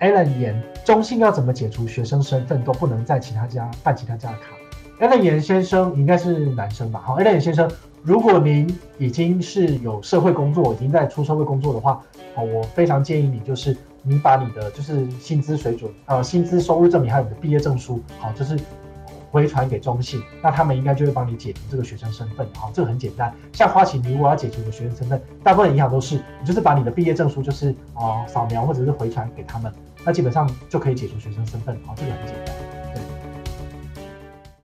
Allen 言中信要怎么解除学生身份都不能在其他家办其他家的卡。Allen 言先生应该是男生吧？好 ，Allen 言先生，如果您已经是有社会工作，已经在出社会工作的话，好，我非常建议你就是你把你的就是薪资水准、薪资收入证明还有你的毕业证书，好，就是回传给中信，那他们应该就会帮你解除这个学生身份。好，这个很简单。像花旗，你如果要解除你的学生身份，大部分银行都是你就是把你的毕业证书就是扫描或者是回传给他们，那基本上就可以解除学生身份。好，这个很简单。